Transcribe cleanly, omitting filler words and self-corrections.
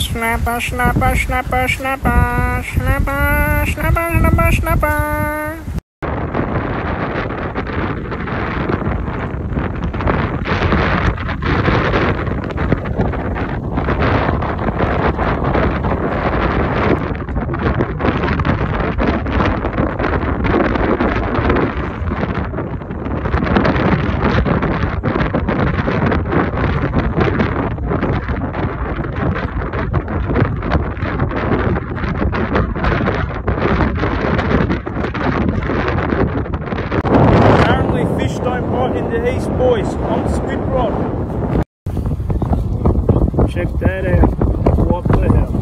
Snapper. Boys on the squid rod. Check that out. What the hell?